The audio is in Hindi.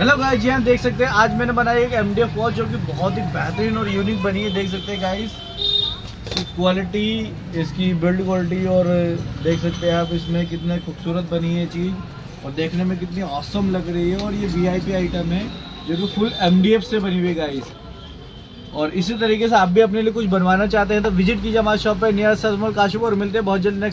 हेलो गाइस, यहाँ देख सकते हैं आज मैंने बनाई एक MDF वॉच जो कि बहुत ही बेहतरीन और यूनिक बनी है। देख सकते हैं गाइस क्वालिटी, इसकी बिल्ड क्वालिटी, और देख सकते हैं आप इसमें कितने खूबसूरत बनी है चीज़ और देखने में कितनी ऑसम लग रही है। और ये VIP आइटम है जो कि फुल MDF से बनी हुई है गाइस। और इसी तरीके से आप भी अपने लिए कुछ बनवाना चाहते हैं तो विजिट कीजिए हमारे शॉप पर नियर SRS मॉल काशीपुर। मिलते हैं बहुत जल्द।